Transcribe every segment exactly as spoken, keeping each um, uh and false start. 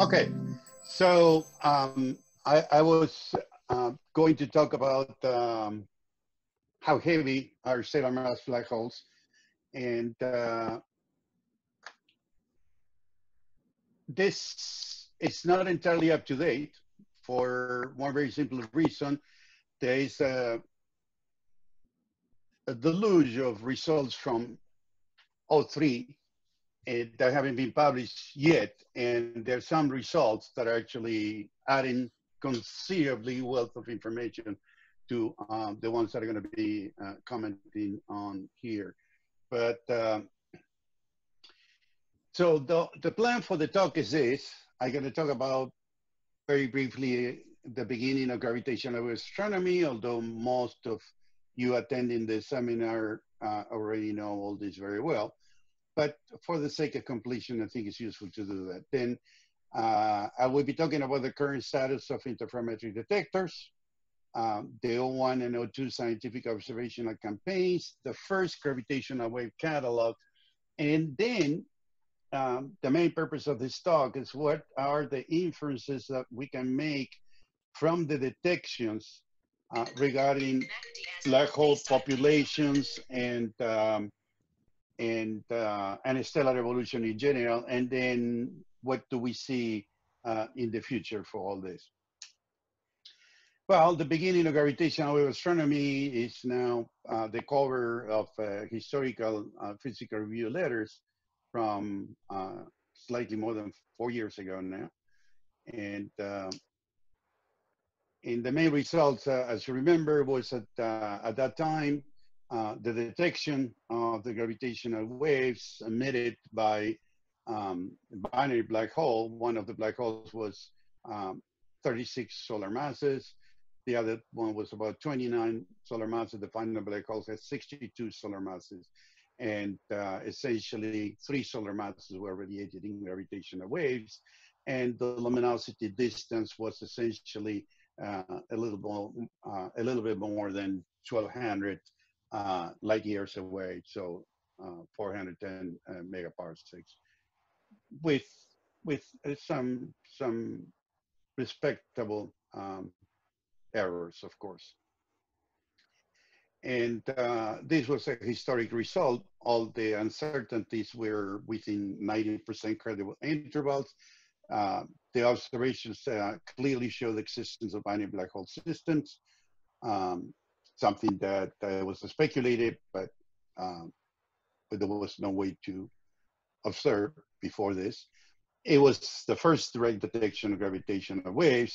Okay, so um, I, I was uh, going to talk about um, how heavy are Sailor Mars black holes, and uh, this is not entirely up to date for one very simple reason. There is a, a deluge of results from O three It, that haven't been published yet, and there's some results that are actually adding considerably wealth of information to um, the ones that are going to be uh, commenting on here. But um, so the, the plan for the talk is this. I'm going to talk about very briefly the beginning of gravitational astronomy, although most of you attending the seminar uh, already know all this very well. But for the sake of completion, I think it's useful to do that. Then uh, I will be talking about the current status of interferometric detectors, um, the O one and O two scientific observational campaigns, the first gravitational wave catalog, and then um, the main purpose of this talk is what are the inferences that we can make from the detections uh, regarding black hole populations and um, and uh, and stellar evolution in general, and then what do we see uh, in the future for all this? Well, the beginning of gravitational wave astronomy is now uh, the cover of uh, historical uh, physical review letters from uh, slightly more than four years ago now. And uh, in the main results, uh, as you remember, was at, uh, at that time, Uh, the detection of the gravitational waves emitted by um, binary black hole. One of the black holes was um, thirty-six solar masses. The other one was about twenty-nine solar masses. The final black hole has sixty-two solar masses. And uh, essentially, three solar masses were radiated in gravitational waves. And the luminosity distance was essentially uh, a, little more, uh, a little bit more than twelve hundred Uh, light years away, so uh, four hundred ten uh, megaparsecs, with with uh, some some respectable um, errors, of course. And uh, this was a historic result. All the uncertainties were within ninety percent credible intervals. Uh, the observations uh, clearly show the existence of binary black hole systems. Um, Something that uh, was speculated, but, um, but there was no way to observe before this. It was the first direct detection of gravitational waves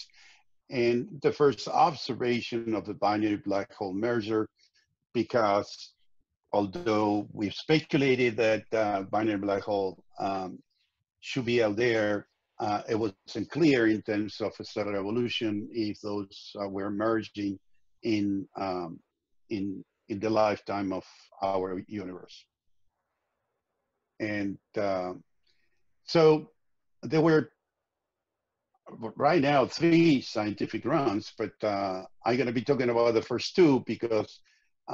and the first observation of the binary black hole merger, because although we've speculated that uh, binary black hole um, should be out there, uh, it wasn't clear in terms of stellar evolution if those uh, were merging in um, in in the lifetime of our universe. And uh, so there were right now three scientific runs, but uh, I'm going to be talking about the first two because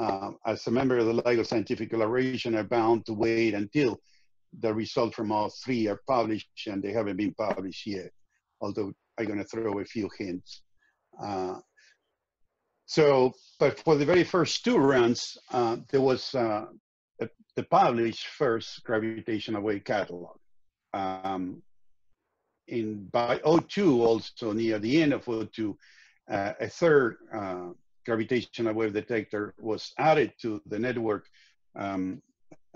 uh, as a member of the LIGO Scientific Collaboration, I'm bound to wait until the results from all three are published, and they haven't been published yet. Although I'm going to throw a few hints. Uh, So, but for the very first two runs, uh, there was uh, the, the published first gravitational wave catalog. Um, in by O two, also near the end of O two, uh, a third uh, gravitational wave detector was added to the network um,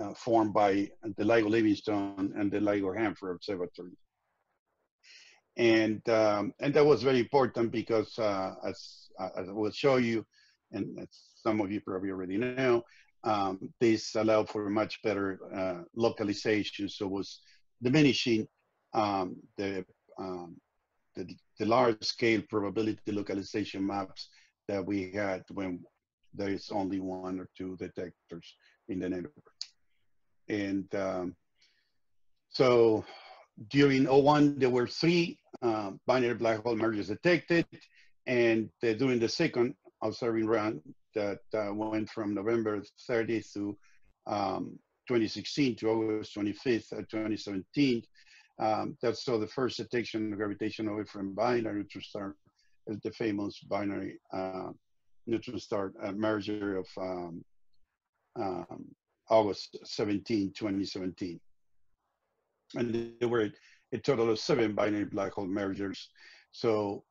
uh, formed by the LIGO Livingston and the LIGO Hanford observatory. And, um, and that was very important because uh, as as I will show you, and as some of you probably already know, um, this allowed for much better uh, localization, so was diminishing um, the, um, the, the large-scale probability localization maps that we had when there is only one or two detectors in the network. And um, so during O one, there were three uh, binary black hole mergers detected. And uh, during the second observing run that uh, went from November thirtieth to um, twenty sixteen to August twenty-fifth of twenty seventeen, Um, that's so the first detection of gravitational wave from binary neutron star is the famous binary uh, neutron star uh, merger of um, um, August seventeenth, twenty seventeen. And there were a total of seven binary black hole mergers. So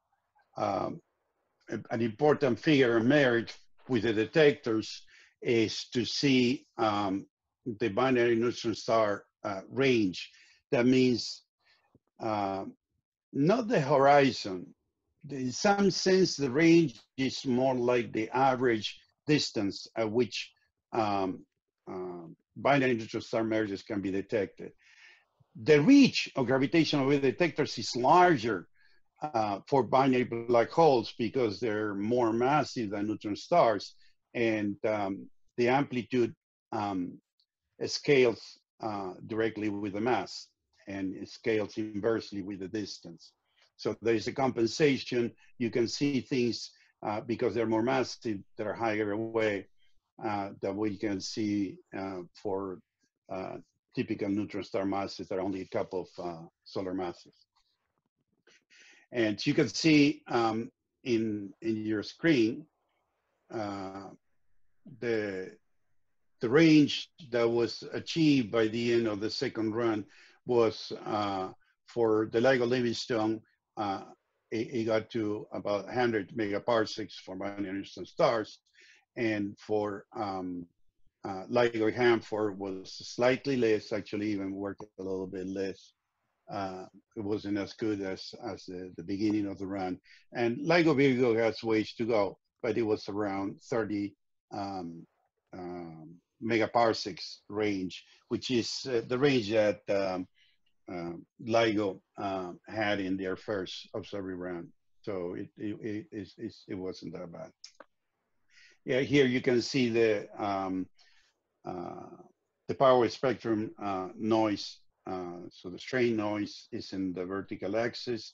um, an important figure of merit with the detectors is to see um, the binary neutron star uh, range. That means uh, not the horizon. In some sense, the range is more like the average distance at which um, uh, binary neutron star mergers can be detected. The reach of gravitational wave detectors is larger uh, for binary black holes because they're more massive than neutron stars, and um, the amplitude um, scales uh, directly with the mass, and it scales inversely with the distance. So there's a compensation. You can see things uh, because they're more massive, they're higher away uh, that we can see uh, for uh, typical neutron star masses that are only a couple of uh, solar masses. And you can see um, in, in your screen, uh, the, the range that was achieved by the end of the second run was uh, for the LIGO Livingston, uh, it, it got to about one hundred megaparsecs for binary neutron stars, and for um, uh, LIGO Hanford was slightly less, actually even worked a little bit less. Uh, it wasn't as good as, as the, the beginning of the run. And LIGO Virgo has ways to go, but it was around thirty um, um, megaparsecs range, which is uh, the range that um, uh, LIGO uh, had in their first observatory run. So it, it, it, it, it wasn't that bad. Yeah, here you can see the, um, uh, the power spectrum uh, noise. Uh, so the strain noise is in the vertical axis.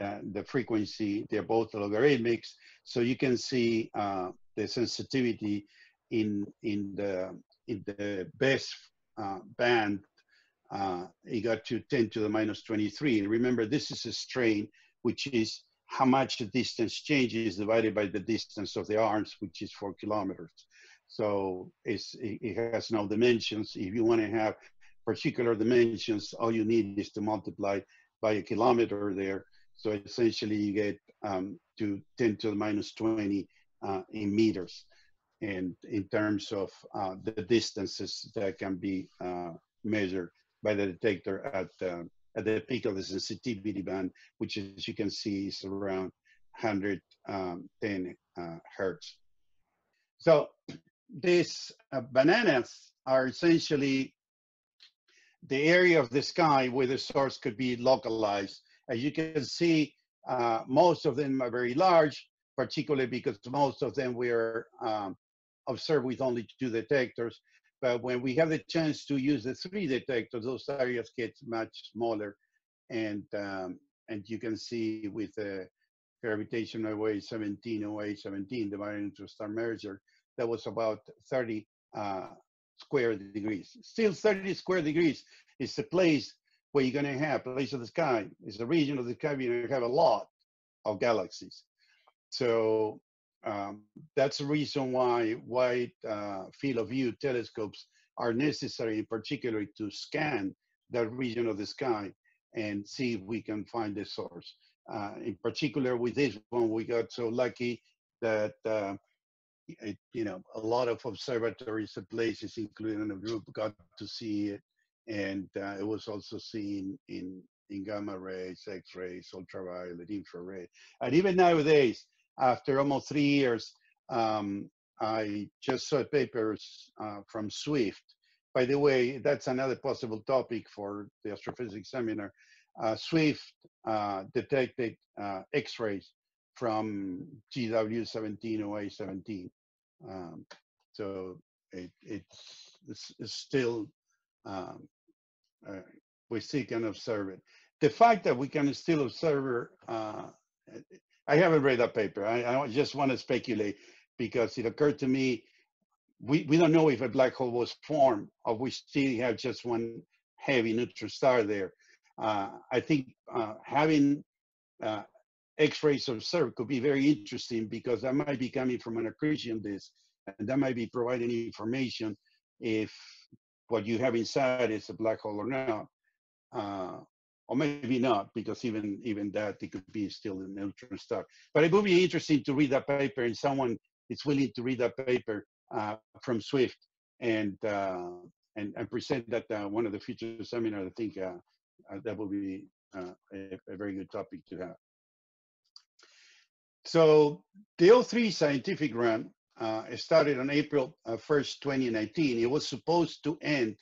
Uh, the frequency, they're both logarithmic. So you can see uh, the sensitivity in, in the in the best uh, band, uh, it got to ten to the minus twenty-three. And remember, this is a strain, which is how much the distance changes divided by the distance of the arms, which is four kilometers. So it's, it, it has no dimensions. If you want to have particular dimensions, all you need is to multiply by a kilometer there. So essentially you get um, to ten to the minus twenty uh, in meters. And in terms of uh, the distances that can be uh, measured by the detector at, uh, at the peak of the sensitivity band, which as you can see is around one hundred ten uh, hertz. So these uh, bananas are essentially the area of the sky where the source could be localized. As you can see, uh, most of them are very large, particularly because most of them were um, observed with only two detectors. But when we have the chance to use the three detectors, those areas get much smaller. And um, and you can see with the uh, gravitational wave seventeen oh eight seventeen, the binary neutron star merger, that was about thirty uh, square degrees. Still thirty square degrees is the place where you're gonna have, place of the sky, is the region of the sky where you're gonna have a lot of galaxies. So um, that's the reason why wide uh, field of view telescopes are necessary, particularly to scan that region of the sky and see if we can find the source. Uh, in particular with this one, we got so lucky that, uh, it, you know, a lot of observatories and places, including the group, got to see it. And uh, it was also seen in, in gamma rays, X-rays, ultraviolet, infrared. And even nowadays, after almost three years, um, I just saw papers uh, from SWIFT. By the way, that's another possible topic for the astrophysics seminar. Uh, SWIFT uh, detected uh, X-rays from G W seventeen oh eight seventeen. Um, so it, it's, it's, it's still, um, uh, we still can observe it. The fact that we can still observe, uh, I haven't read that paper. I, I just want to speculate because it occurred to me, we, we don't know if a black hole was formed or we still have just one heavy neutron star there. uh, I think uh, having uh, X-rays observed could be very interesting, because that might be coming from an accretion disk, and that might be providing information if what you have inside is a black hole or not, uh, or maybe not, because even even that, it could be still a neutron star. But it would be interesting to read that paper, and someone is willing to read that paper uh, from SWIFT and, uh, and and present that uh, one of the future seminars. I think uh, uh, that would be uh, a, a very good topic to have. So the O three scientific run uh, started on April uh, first, twenty nineteen. It was supposed to end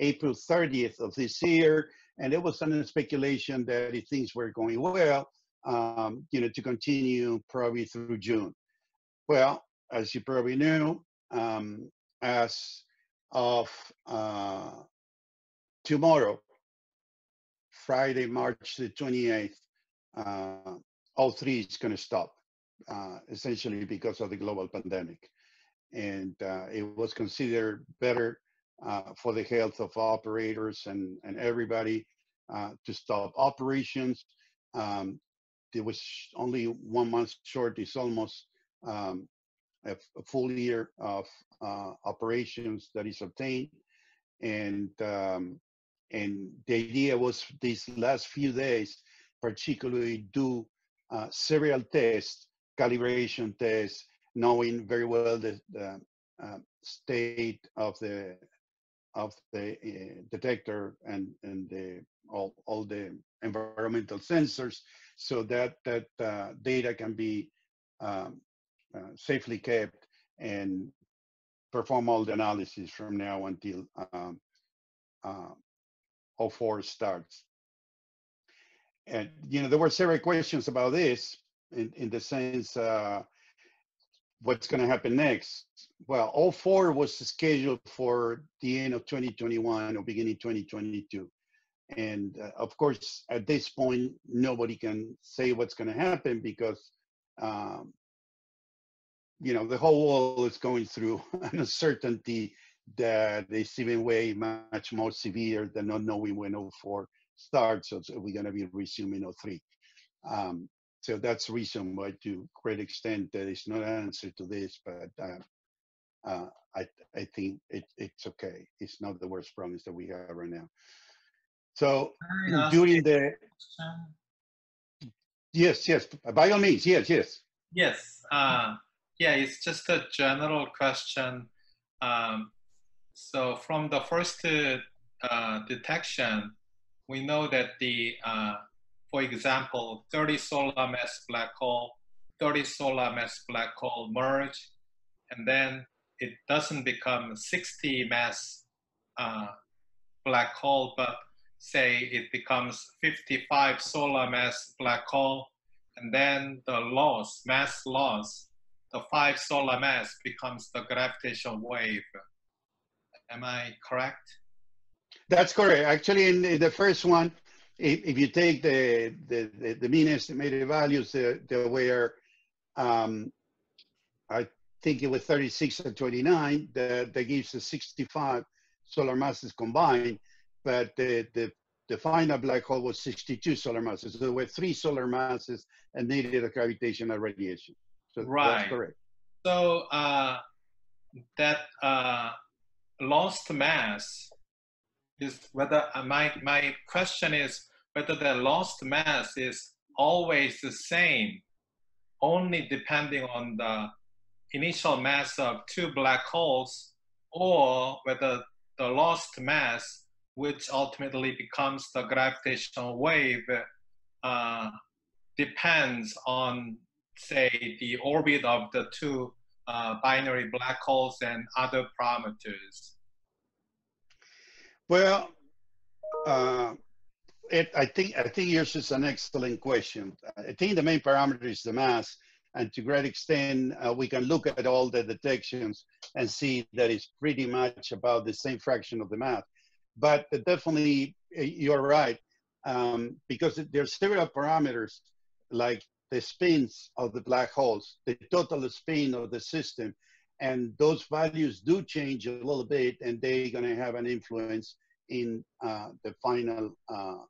April thirtieth of this year, and there was some speculation that if things were going well, um, you know, to continue probably through June. Well, as you probably knew, um, as of uh, tomorrow, Friday, March the twenty-eighth, uh, O three is going to stop, uh, essentially because of the global pandemic. And uh, it was considered better uh, for the health of operators and, and everybody uh, to stop operations. Um, there was only one month short. It's almost um, a, a full year of uh, operations that is obtained. And, um, and the idea was these last few days, particularly due Uh, serial tests, calibration tests, knowing very well the, the uh, state of the of the uh, detector and and the all all the environmental sensors, so that that uh, data can be um, uh, safely kept, and perform all the analysis from now until um, uh, O four starts. And, you know, there were several questions about this in, in the sense, uh, what's going to happen next? Well, O four was scheduled for the end of twenty twenty-one or beginning twenty twenty-two. And uh, of course, at this point, nobody can say what's going to happen, because, um, you know, the whole world is going through an uncertainty that is even way much more severe than not knowing when O four starts. So we're going to be resuming O three. Um, so that's the reason why, to a great extent, there is no answer to this, but uh, uh, I, I think it, it's okay. It's not the worst promise that we have right now. So during the... Yes, yes, by all means, yes, yes. Yes, uh, yeah, it's just a general question. Um, so from the first uh, detection, we know that the, uh, for example, thirty solar mass black hole, thirty solar mass black hole merge, and then it doesn't become sixty mass uh, black hole, but say it becomes fifty-five solar mass black hole, and then the loss, mass loss, the five solar mass becomes the gravitational wave. Am I correct? That's correct. Actually, in the, the first one, if, if you take the, the, the, the mean estimated values, uh, there were, um, I think it was thirty-six and twenty-nine, that, that gives us sixty-five solar masses combined, but the, the, the final black hole was sixty-two solar masses. So there were three solar masses and needed a gravitational radiation. So right. That's correct. So uh, that uh, lost mass, is whether my, my question is whether the lost mass is always the same, only depending on the initial mass of two black holes, or whether the lost mass, which ultimately becomes the gravitational wave, uh, depends on, say, the orbit of the two uh, binary black holes and other parameters. Well, uh, it, I think I think yours is an excellent question. I think the main parameter is the mass, and to a great extent, uh, we can look at all the detections and see that it's pretty much about the same fraction of the mass. But uh, definitely, uh, you're right, um, because there are several parameters, like the spins of the black holes, the total spin of the system, and those values do change a little bit, and they're going to have an influence in uh, the final uh,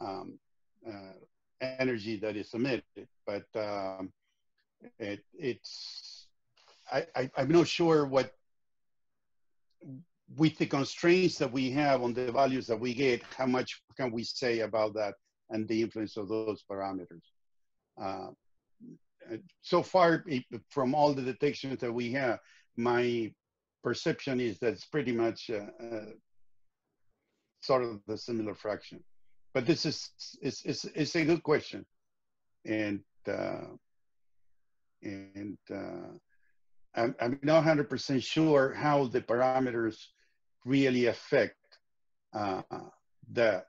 um, uh, energy that is emitted. But um, it, it's, I, I, I'm not sure what, with the constraints that we have on the values that we get, how much can we say about that and the influence of those parameters. Uh, so far, it, from all the detections that we have, my perception is that it's pretty much uh, uh, sort of the similar fraction. But this is it's, it's, it's a good question. And, uh, and uh, I'm, I'm not one hundred percent sure how the parameters really affect uh, that.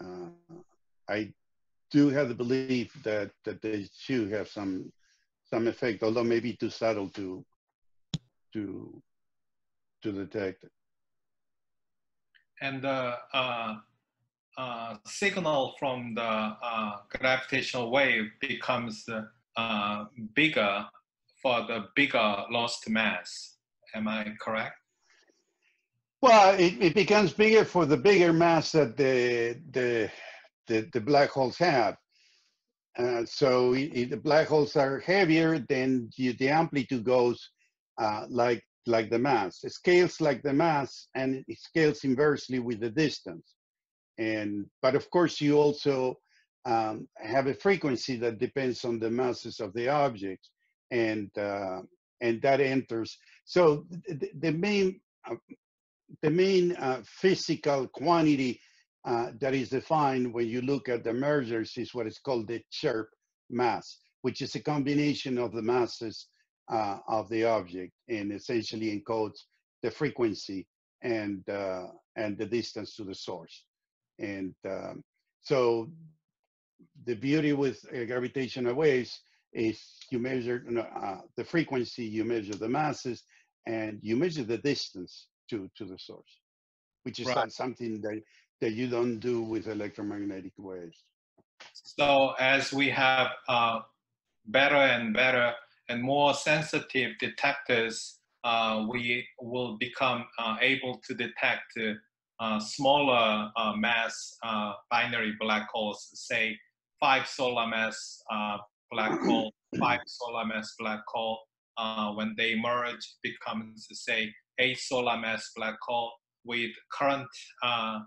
Uh, I do have the belief that, that they should have some some effect, although maybe too subtle to to to detect it. And the uh, uh, signal from the uh, gravitational wave becomes uh, bigger for the bigger lost mass. Am I correct? Well, it, it becomes bigger for the bigger mass that the the the, the black holes have. Uh, so it, it, the black holes are heavier, then you, the amplitude goes uh, like like the mass. It scales like the mass, and it scales inversely with the distance. And but of course, you also um, have a frequency that depends on the masses of the objects. And uh, and that enters. So the, the main uh, the main uh, physical quantity uh, that is defined when you look at the mergers is what is called the chirp mass, which is a combination of the masses uh, of the object and essentially encodes the frequency and uh, and the distance to the source. And um, so the beauty with uh, gravitational waves is you measure uh, the frequency, you measure the masses, and you measure the distance to, to the source, which is right. Not something that, that you don't do with electromagnetic waves. So as we have uh, better and better and more sensitive detectors, uh, we will become uh, able to detect uh, smaller uh, mass uh, binary black holes, say five solar mass uh, black hole, five solar mass black hole, uh, when they merge, becomes, say, eight solar mass black hole. With current uh,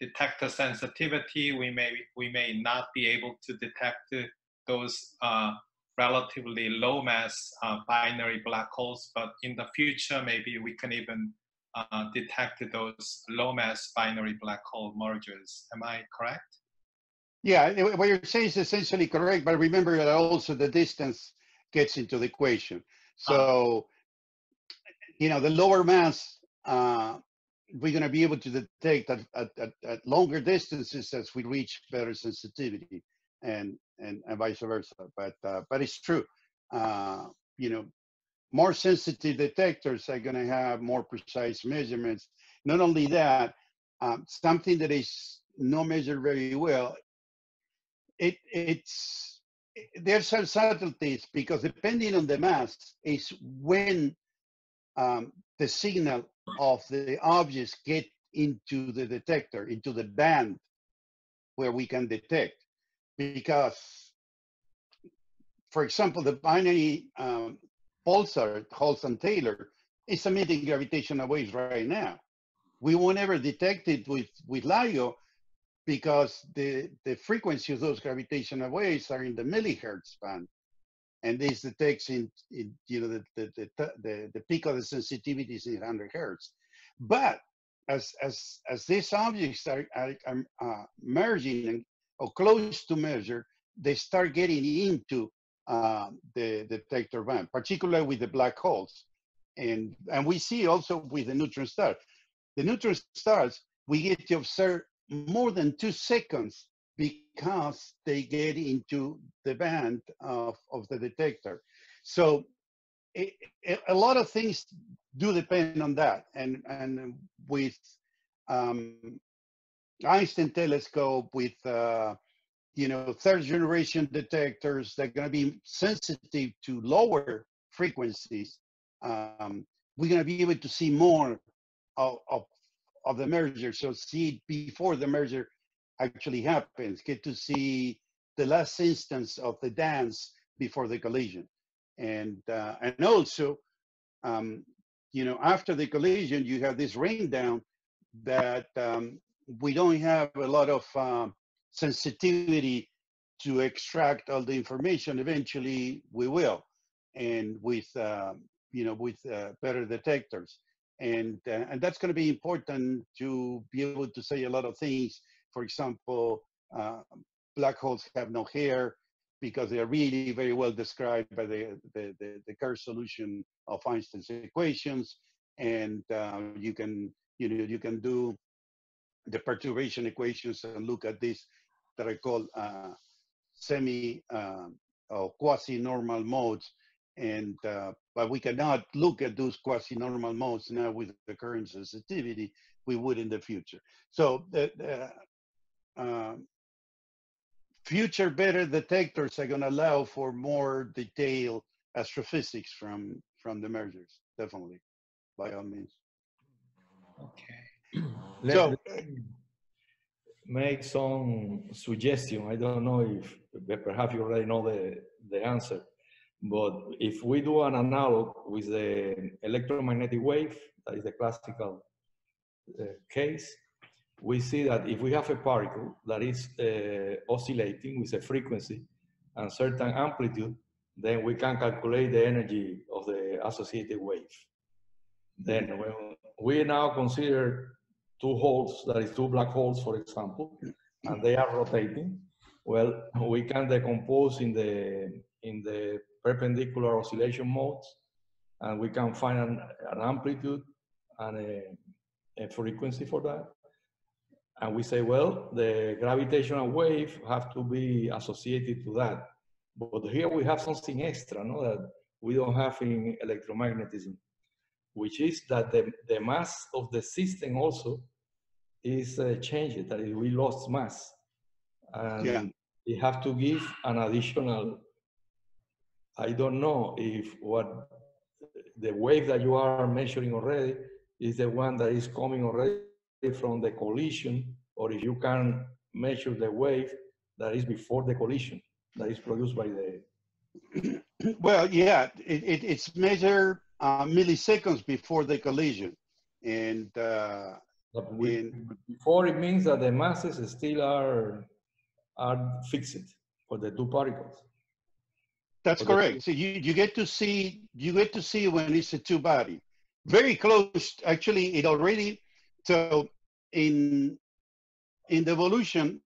detector sensitivity, we may we may not be able to detect those uh, relatively low mass uh, binary black holes, but in the future, maybe we can even uh, detect those low mass binary black hole mergers. Am I correct? Yeah, what you're saying is essentially correct, but remember that also the distance gets into the equation. So, you know, the lower mass, uh, we're going to be able to detect at, at, at longer distances as we reach better sensitivity and, and, and vice versa. But, uh, but it's true, uh, you know, more sensitive detectors are going to have more precise measurements. Not only that, um, something that is not measured very well, It, it's, there's some subtleties because depending on the mass is when um, the signal of the objects get into the detector, into the band where we can detect. Because, for example, the binary um, pulsar, Hulse-Taylor, is emitting gravitational waves right now. We won't ever detect it with, with LIGO, because the, the frequency of those gravitational waves are in the millihertz band. And this detects in, in you know, the, the, the, the, the peak of the sensitivity is in one hundred hertz. But as, as, as these objects are, are, are uh, merging or close to measure, they start getting into uh, the, the detector band, particularly with the black holes. And, and we see also with the neutron stars. The neutron stars, we get to observe more than two seconds because they get into the band of, of the detector. So it, it, a lot of things do depend on that. And, and with um, Einstein telescope, with, uh, you know, third generation detectors, they're gonna be sensitive to lower frequencies. Um, we're gonna be able to see more of, of of the merger, so see it before the merger actually happens, get to see the last instance of the dance before the collision. And, uh, and also, um, you know, after the collision, you have this rain down that um, we don't have a lot of um, sensitivity to extract all the information. Eventually we will, and with, um, you know, with uh, better detectors. And, uh, and that's gonna be important to be able to say a lot of things. For example, uh, black holes have no hair, because they are really very well described by the, the, the, the Kerr solution of Einstein's equations. And uh, you can, you know, you can do the perturbation equations and look at this that I call uh, semi uh, or quasi-normal modes. And, uh, but we cannot look at those quasi-normal modes now with the current sensitivity, we would in the future. So the uh, uh, future better detectors are gonna allow for more detailed astrophysics from, from the mergers, definitely, by all means. Okay. Let, so, let me make some suggestion. I don't know if, perhaps you already know the, the answer. But if we do an analog with the electromagnetic wave, that is the classical uh, case, we see that if we have a particle that is uh, oscillating with a frequency and certain amplitude, then we can calculate the energy of the associated wave. Then when we now consider two holes, that is two black holes, for example, and they are rotating. Well, we can decompose in the, in the perpendicular oscillation modes, and we can find an, an amplitude and a, a frequency for that. And we say, well, the gravitational wave have to be associated to that. But here we have something extra, no, that we don't have in electromagnetism, which is that the, the mass of the system also is uh, changed, that is, we lost mass. And yeah, we have to give an additional, I don't know if what the wave that you are measuring already is the one that is coming already from the collision, or if you can measure the wave that is before the collision, that is produced by the... Well, yeah, it, it, it's measured uh, milliseconds before the collision. And uh, we, in... before, it means that the masses still are, are fixed for the two particles. That's correct. So you, you get to see, you get to see when it's a two body. Very close, actually, it already, so in, in the evolution,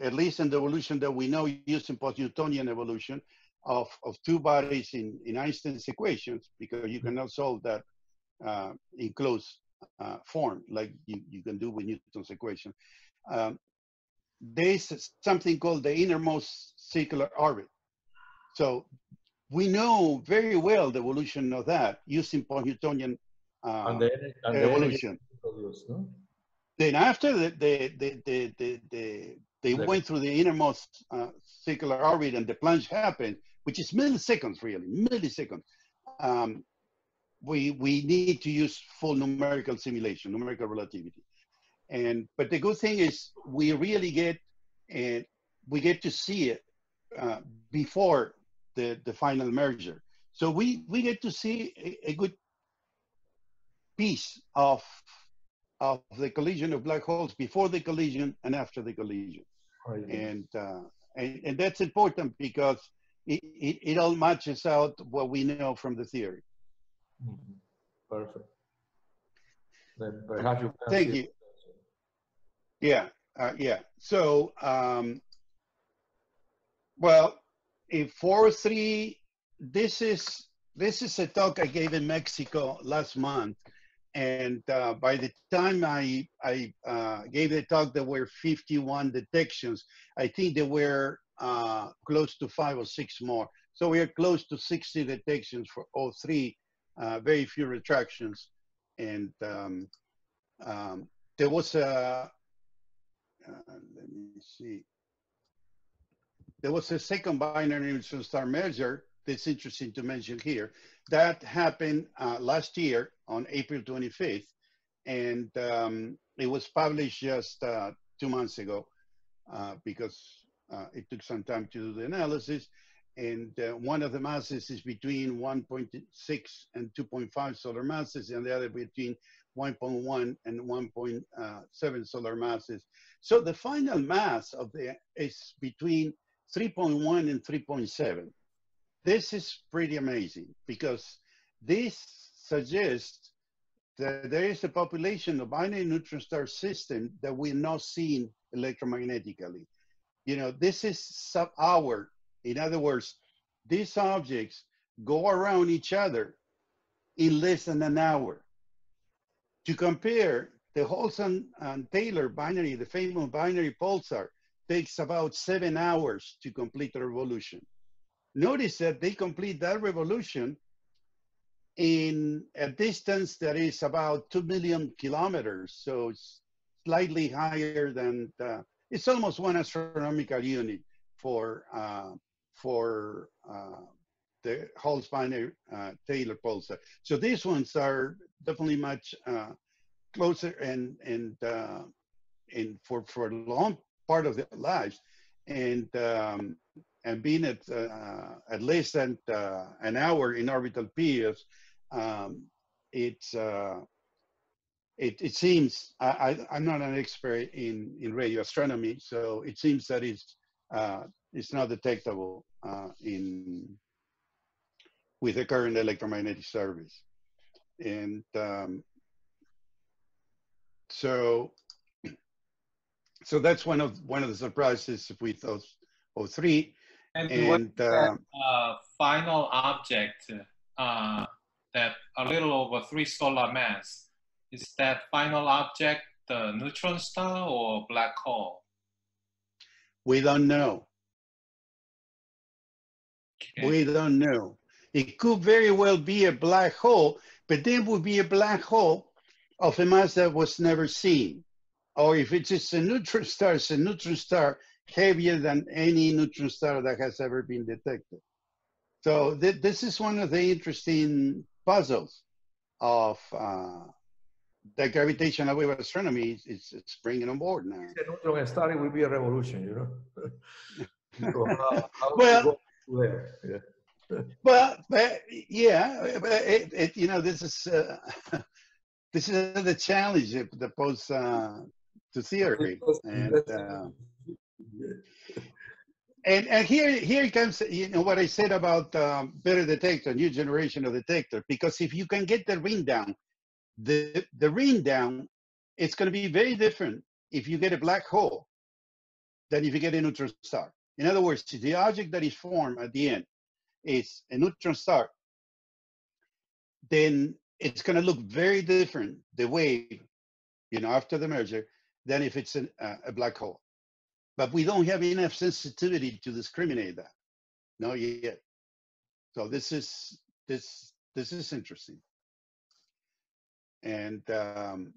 at least in the evolution that we know used in post-Newtonian evolution of, of two bodies in, in Einstein's equations, because you cannot solve that uh, in closed uh, form, like you, you can do with Newton's equation. Um, there's something called the innermost circular orbit. So we know very well the evolution of that using post-Newtonian uh, and the, and the evolution. Produced, no? Then after the, the, the, the, the, the, they the, went through the innermost uh, circular orbit and the plunge happened, which is milliseconds really, milliseconds. Um, we, we need to use full numerical simulation, numerical relativity. And, but the good thing is we really get, uh, we get to see it uh, before The, the final merger. So we, we get to see a, a good piece of, of the collision of black holes before the collision and after the collision. Oh, yes. And, uh, and, and that's important because it, it, it all matches out what we know from the theory. Mm-hmm. Perfect. Then perhaps you can Thank you. It. Yeah, uh, yeah. So, um, well, in four three, this is this is a talk I gave in Mexico last month, and uh, by the time I I uh, gave the talk, there were fifty-one detections. I think there were uh, close to five or six more. So we are close to sixty detections for O three, uh, very few retractions, and um, um, there was a. Uh, let me see. There was a second binary neutron star merger that's interesting to mention here. That happened uh, last year on April twenty-fifth, and um, it was published just uh, two months ago. uh, because uh, it took some time to do the analysis. And uh, one of the masses is between one point six and two point five solar masses, and the other between one point one and one point seven solar masses. So the final mass of the is between three point one and three point seven. This is pretty amazing because this suggests that there is a population of binary neutron star system that we're not seeing electromagnetically. You know, this is sub-hour. In other words, these objects go around each other in less than an hour. To compare, the Hulse-Taylor binary, the famous binary pulsar, takes about seven hours to complete a revolution. Notice that they complete that revolution in a distance that is about two million kilometers, so it's slightly higher than, the, it's almost one astronomical unit for uh, for uh, the Hulse-Taylor pulsar. So these ones are definitely much uh, closer and and uh, and for for a long part of their lives, and um, and being at uh, at less than uh, an hour in orbital periods, um, it's uh, it it seems I, I I'm not an expert in in radio astronomy, so it seems that it's uh, it's not detectable uh, in with the current electromagnetic service. And um, so, so that's one of one of the surprises with those O three. And, and uh, that, uh, final object uh, that a little over three solar mass, is that final object the neutron star or black hole? We don't know. Okay. We don't know. It could very well be a black hole, but then would be a black hole of a mass that was never seen. Or if it's just a neutron star, it's a neutron star heavier than any neutron star that has ever been detected. So th this is one of the interesting puzzles of uh, the gravitational wave astronomy is, is, is bringing on board now. It's a neutron star, it will be a revolution, you know? So how, how well, There. Yeah. Well, but, yeah, but it, it, you know, this is uh, this is the challenge that poses uh, to theory, and, uh, and and here here comes you know what I said about um, better detector, new generation of detector, because if you can get the ring down, the the ring down, it's going to be very different if you get a black hole than if you get a neutron star. In other words, the object that is formed at the end is a neutron star, then it's going to look very different, the wave, you know, after the merger, than if it's an, uh, a black hole. But we don't have enough sensitivity to discriminate that, not yet. So this is this this is interesting, and um,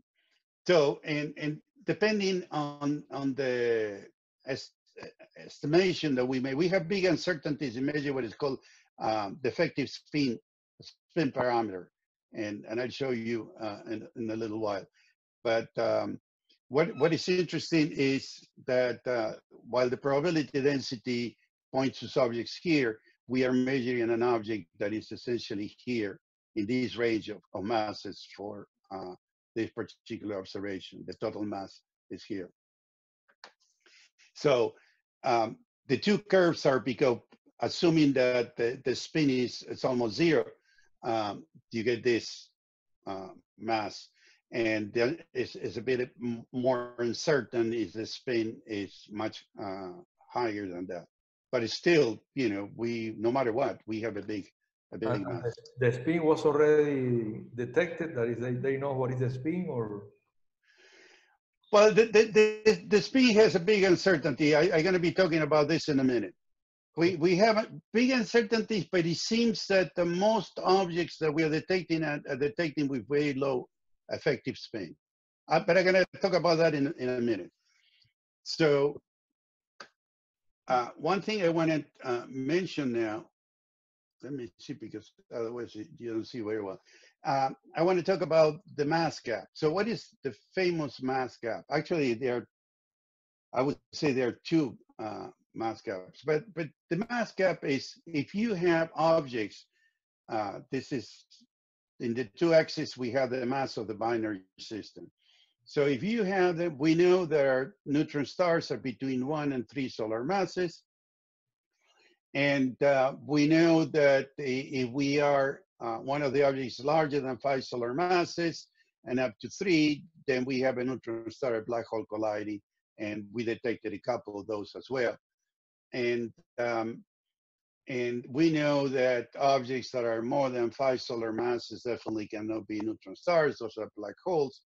so and and depending on on the as. estimation that we made, we have big uncertainties in measuring what is called um, defective spin spin parameter, and and I'll show you uh, in, in a little while. But um, what what is interesting is that uh, while the probability density points to subjects here, we are measuring an object that is essentially here in this range of, of masses for uh, this particular observation. The total mass is here. So um, the two curves are, because assuming that the, the spin is it's almost zero, um, you get this uh, mass, and then it's, it's a bit more uncertain if the spin is much uh, higher than that. But it's still, you know, we no matter what, we have a big, a big and mass. The spin was already detected. That is, they, they know what is the spin, or. Well, the, the, the, the spin has a big uncertainty. I, I'm going to be talking about this in a minute. We, we have a big uncertainties, but it seems that the most objects that we are detecting are, are detecting with very low effective spin. I, but I'm going to talk about that in, in a minute. So uh, one thing I want to uh, mention now, let me see, because otherwise you don't see very well. Uh, I want to talk about the mass gap. So what is the famous mass gap? Actually, there are I would say there are two uh, mass gaps, but but the mass gap is if you have objects. Uh, this is in the two axes. We have the mass of the binary system. So if you have that, we know that our neutron stars are between one and three solar masses, and uh, we know that if we are uh, one of the objects larger than five solar masses and up to three, then we have a neutron star, a black hole colliding, and we detected a couple of those as well. And um, and we know that objects that are more than five solar masses definitely cannot be neutron stars; those are black holes.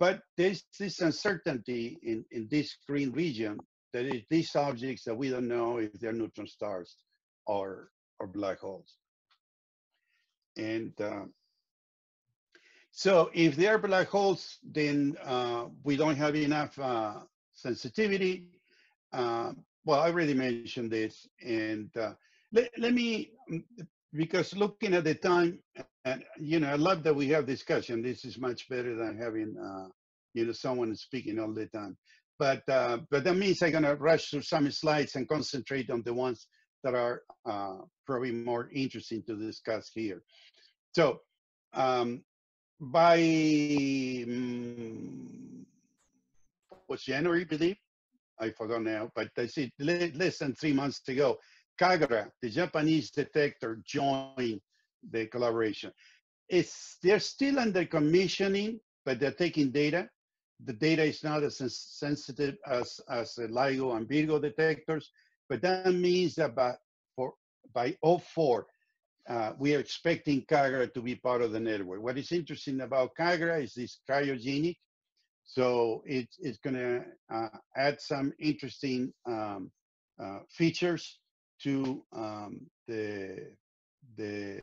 But there's this uncertainty in, in this green region that is these objects that we don't know if they're neutron stars or, or black holes. And uh, so if they're black holes, then uh, we don't have enough uh, sensitivity. Uh, well, I already mentioned this. And uh, let, let me, because looking at the time, and, you know, I love that we have discussion. This is much better than having, uh, you know, someone speaking all the time. But, uh, but that means I'm going to rush through some slides and concentrate on the ones that are uh, probably more interesting to discuss here. So um, by, um, was January, I believe? I forgot now, but that's it, less than three months ago, Kagra, the Japanese detector, joined the collaboration. It's, they're still under commissioning, but they're taking data. The data is not as sensitive as, as the LIGO and Virgo detectors, but that means that by, for, by O four, uh, we are expecting Kagra to be part of the network. What is interesting about Kagra is this cryogenic, so it, it's gonna uh, add some interesting um, uh, features to um, the, the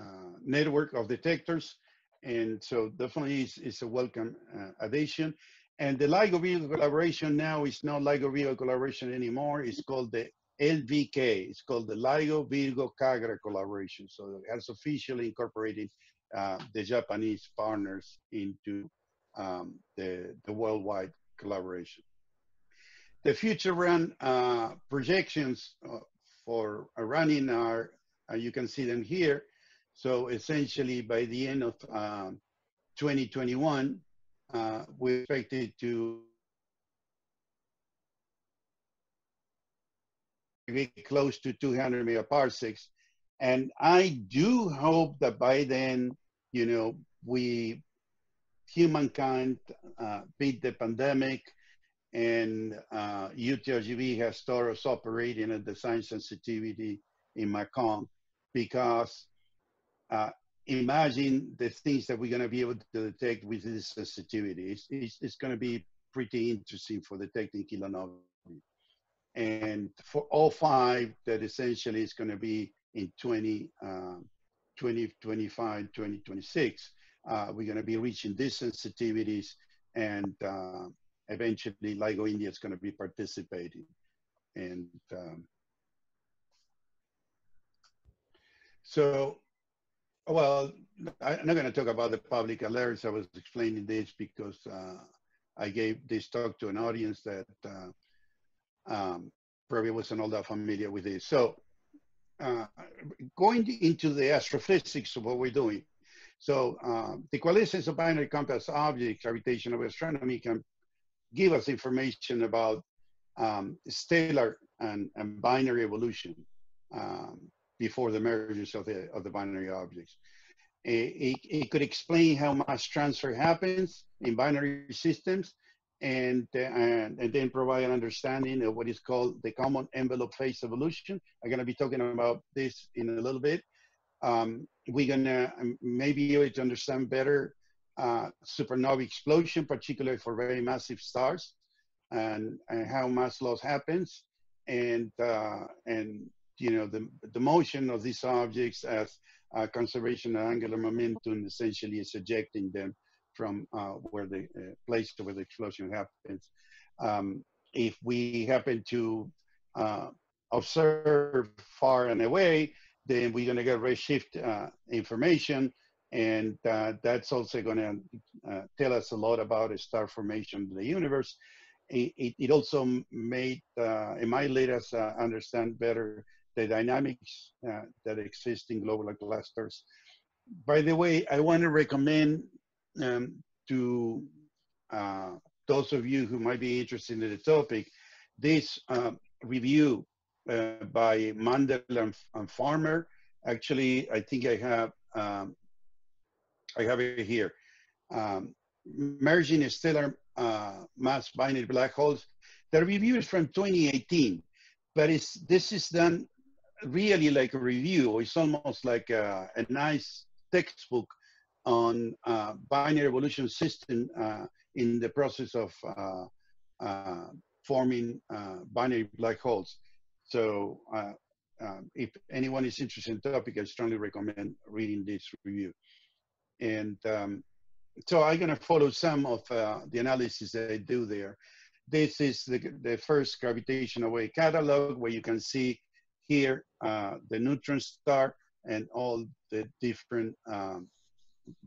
uh, network of detectors. And so definitely it's, it's a welcome uh, addition. And the LIGO-Virgo collaboration now is not LIGO-Virgo collaboration anymore. It's called the L V K. It's called the LIGO-Virgo-KAGRA collaboration. So it has officially incorporated uh, the Japanese partners into um, the, the worldwide collaboration. The future run uh, projections for running are, uh, you can see them here. So essentially by the end of uh, twenty twenty-one, uh, we expected to be close to two hundred megaparsecs. And I do hope that by then, you know, we, humankind uh, beat the pandemic, and uh, U T R G V has TOROS operating at the sign sensitivity in Macomb, because Uh, imagine the things that we're going to be able to detect with this sensitivity. It's, it's, it's going to be pretty interesting for detecting kilonovae. And for all five, that essentially is going to be in twenty twenty-five, twenty twenty-six. Uh, we're going to be reaching these sensitivities, and uh, eventually LIGO India is going to be participating. And um, so, well, I'm not going to talk about the public alerts. I was explaining this because uh, I gave this talk to an audience that uh, um, probably wasn't all that familiar with this. So uh, going into the astrophysics of what we're doing. So uh, the coalescence of binary compass objects, gravitational astronomy, can give us information about um, stellar and, and binary evolution. Um, before the emergence of the, of the binary objects. It, it, it could explain how mass transfer happens in binary systems, and, and, and then provide an understanding of what is called the common envelope phase evolution. I'm gonna be talking about this in a little bit. Um, we're gonna maybe be able to understand better uh, supernova explosion, particularly for very massive stars, and, and how mass loss happens, and, uh, and you know, the, the motion of these objects as uh, conservation of angular momentum essentially is ejecting them from uh, where the uh, place to where the explosion happens. Um, if we happen to uh, observe far and away, then we're gonna get redshift uh, information, and uh, that's also gonna uh, tell us a lot about a star formation in the universe. it, it also made, uh, it might let us uh, understand better the dynamics uh, that exist in globular clusters. By the way, I want to recommend um, to uh, those of you who might be interested in the topic, this uh, review uh, by Mandel and, and Farmer. Actually, I think I have, um, I have it here. Um, merging stellar uh, mass binary black holes. The review is from twenty eighteen, but it's, this is done really like a review. It's almost like a, a nice textbook on uh, binary evolution system uh, in the process of uh, uh, forming uh, binary black holes. So uh, um, if anyone is interested in the topic, I strongly recommend reading this review. And um, so I'm going to follow some of uh, the analysis that I do there. This is the, the first gravitational wave catalog, where you can see here uh, the neutron star and all the different um,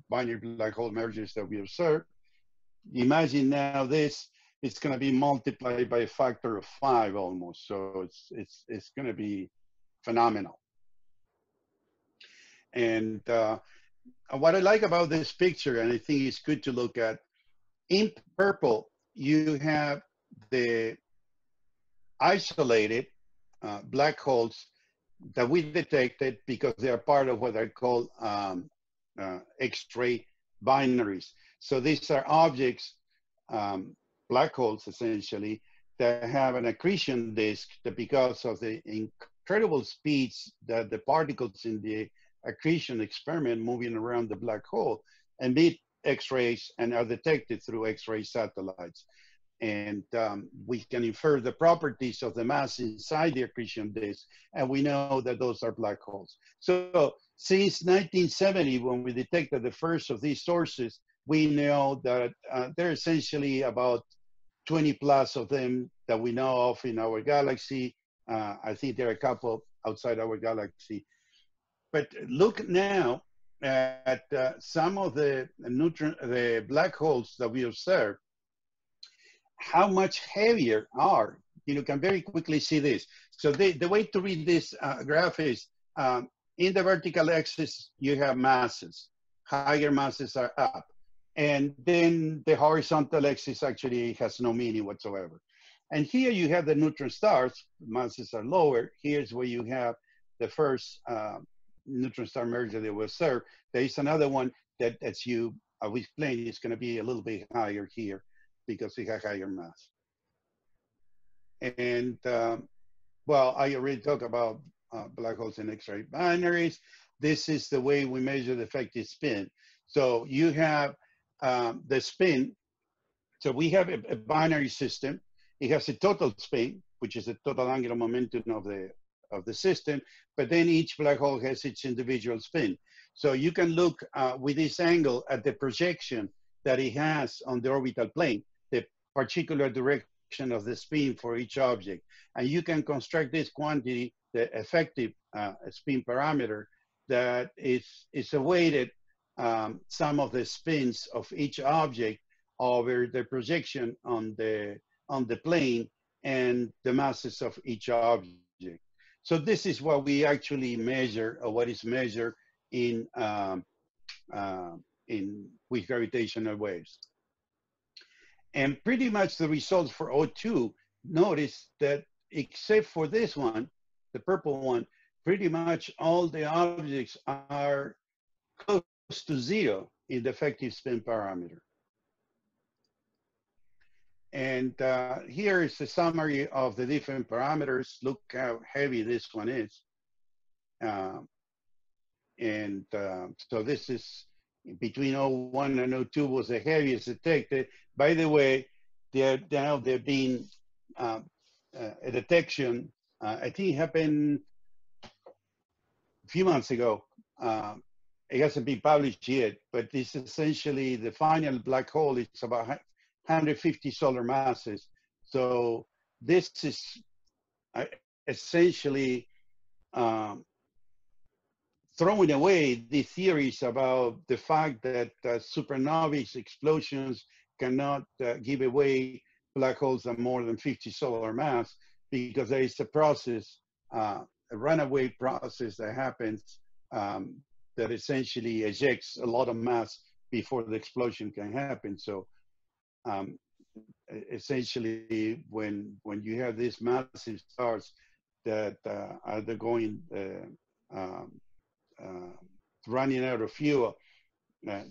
binary black hole mergers that we observed. Imagine now this, it's going to be multiplied by a factor of five almost. So it's, it's, it's going to be phenomenal. And uh, what I like about this picture, and I think it's good to look at, in purple, you have the isolated uh, black holes that we detected because they are part of what I call um, uh, X-ray binaries. So these are objects, um, black holes essentially, that have an accretion disk that because of the incredible speeds that the particles in the accretion experiment moving around the black hole emit X-rays and are detected through X-ray satellites. And um, we can infer the properties of the mass inside the accretion disk, and we know that those are black holes. So since nineteen seventy, when we detected the first of these sources, we know that uh, there are essentially about twenty plus of them that we know of in our galaxy. Uh, I think there are a couple outside our galaxy. But look now at uh, some of the neutron, the black holes that we observe, how much heavier are, you know, can very quickly see this. So the, the way to read this uh, graph is, um, in the vertical axis, you have masses. Higher masses are up. And then the horizontal axis actually has no meaning whatsoever. And here you have the neutron stars, masses are lower. Here's where you have the first, uh, neutron star merger that was observed. There is another one that, as you I was explained, is going to be a little bit higher here because it has higher mass. And um, well, I already talked about uh, black holes and X-ray binaries. This is the way we measure the effective spin. So you have um, the spin. So we have a, a binary system. It has a total spin, which is the total angular momentum of the of the system, but then each black hole has its individual spin. So you can look uh, with this angle at the projection that it has on the orbital plane, the particular direction of the spin for each object. And you can construct this quantity, the effective uh, spin parameter, that is, is a weighted um, sum of the spins of each object over the projection on the, on the plane and the masses of each object. So this is what we actually measure, or what is measured in, um, uh, in with gravitational waves. And pretty much the results for O two, notice that except for this one, the purple one, pretty much all the objects are close to zero in the effective spin parameter. And uh, here is the summary of the different parameters. Look how heavy this one is. Uh, and uh, so this is between O one and O two was the heaviest detected. By the way, there now there been uh, uh, a detection, uh, I think it happened a few months ago. Uh, it hasn't been published yet, but it's essentially the final black hole. It's about one hundred fifty solar masses. So this is essentially um, throwing away the theories about the fact that uh, supernovae explosions cannot uh, give away black holes are more than fifty solar mass, because there is a process, uh, a runaway process that happens um, that essentially ejects a lot of mass before the explosion can happen. So um, essentially, when when you have these massive stars that uh, are going uh, um, uh, running out of fuel, uh,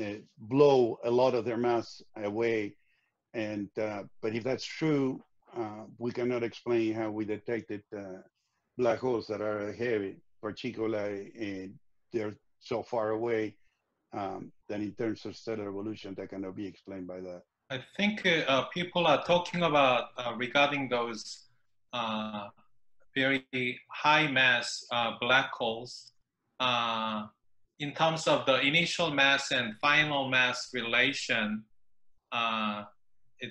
uh, blow a lot of their mass away. And uh, but if that's true, uh, we cannot explain how we detected uh, black holes that are heavy, particularly in, they're so far away um, that in terms of stellar evolution, that cannot be explained by that. I think uh, people are talking about uh, regarding those uh, very high mass uh, black holes uh, in terms of the initial mass and final mass relation. Uh, it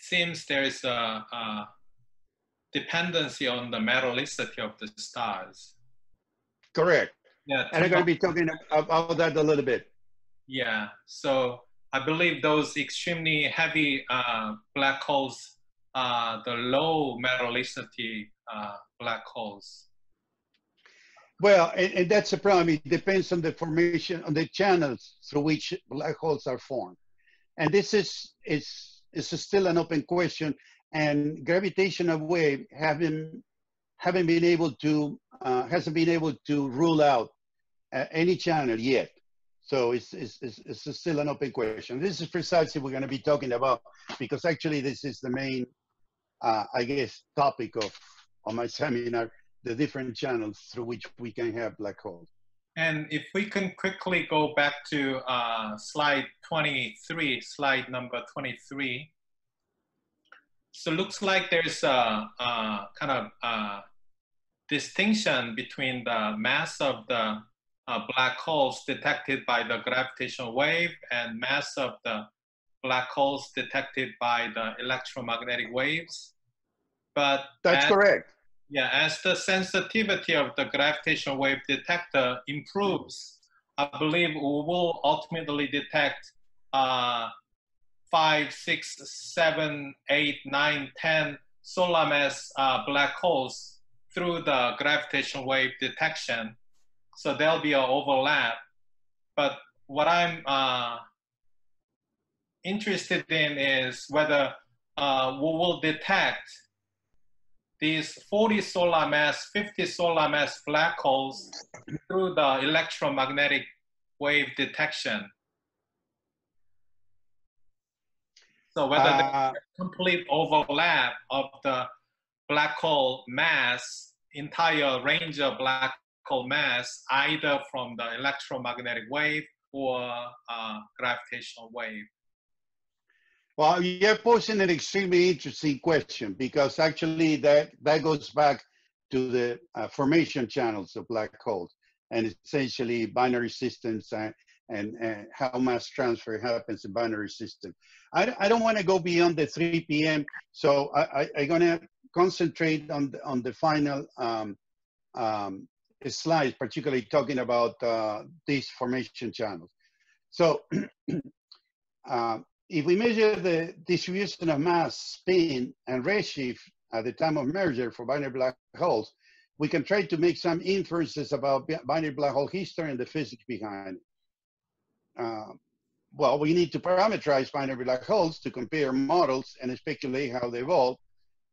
seems there is a, a dependency on the metallicity of the stars. Correct. Yeah, and I'm going to be talking about that a little bit. Yeah, so I believe those extremely heavy uh, black holes are the low metallicity uh, black holes. Well, and, and that's the problem. It depends on the formation, on the channels through which black holes are formed. And this is, is, is still an open question. And gravitational wave having, haven't been able to, uh, hasn't been able to rule out uh, any channel yet. So it's, it's, it's, it's still an open question. This is precisely what we're gonna be talking about, because actually this is the main, uh, I guess, topic of, of my seminar, the different channels through which we can have black holes. And if we can quickly go back to uh, slide twenty-three, slide number twenty-three. So looks like there's a, a kind of a distinction between the mass of the uh, black holes detected by the gravitational wave and mass of the black holes detected by the electromagnetic waves. But that's as, correct. Yeah, as the sensitivity of the gravitational wave detector improves, I believe we will ultimately detect uh, five, six, seven, eight, nine, ten solar mass uh, black holes through the gravitational wave detection. So there'll be an overlap. But what I'm uh, interested in is whether uh, we will detect these forty solar mass, fifty solar mass black holes through the electromagnetic wave detection. So whether there's a complete overlap of the black hole mass, entire range of black hole mass, either from the electromagnetic wave or uh, gravitational wave. Well, you're posing an extremely interesting question, because actually that, that goes back to the uh, formation channels of black holes, and essentially binary systems and, and, and how mass transfer happens in binary systems. I, I don't want to go beyond the three p m, so I, I, I'm going to concentrate on the, on the final um, um, slide, particularly talking about uh, these formation channels. So, uh, if we measure the distribution of mass, spin, and redshift at the time of merger for binary black holes, we can try to make some inferences about binary black hole history and the physics behind it. Uh, well, we need to parameterize binary black holes to compare models and speculate how they evolve.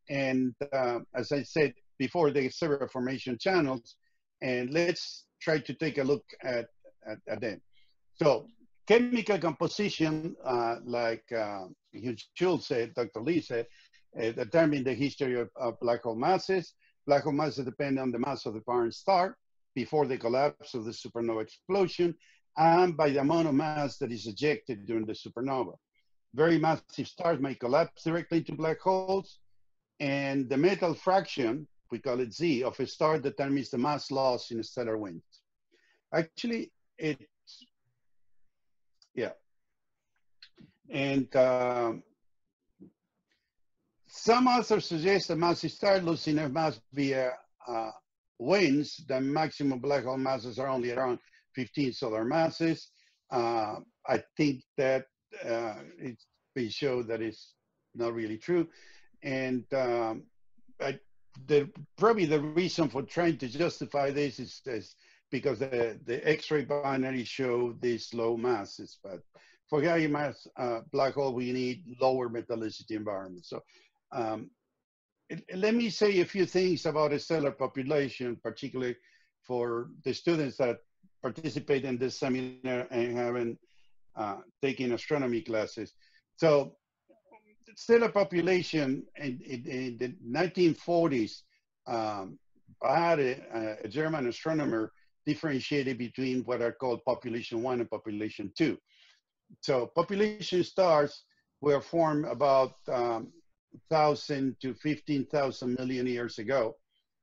And uh, as I said before, there are several formation channels, and let's try to take a look at, at, at them. So, chemical composition, uh, like uh, Schultz said, Doctor Lee said, uh, determine the history of, of black hole masses. Black hole masses depend on the mass of the parent star before the collapse of the supernova explosion, and by the amount of mass that is ejected during the supernova. Very massive stars may collapse directly into black holes, and the metal fraction, we call it Z, of a star determines the mass loss in stellar winds. Actually, it Yeah, and um, some authors suggest a massive star losing enough mass via uh, winds. The maximum black hole masses are only around fifteen solar masses. Uh, I think that uh, it's been shown that it's not really true. And um, I, the, probably the reason for trying to justify this is, is because the, the X-ray binaries show these low masses, but for high mass uh, black hole, we need lower metallicity environments. So um, it, let me say a few things about a stellar population, particularly for the students that participate in this seminar and haven't uh, taken astronomy classes. So stellar population in, in, in the nineteen forties, um, I had a, a German astronomer differentiated between what are called population one and population two. So population stars were formed about um, one thousand to fifteen thousand million years ago,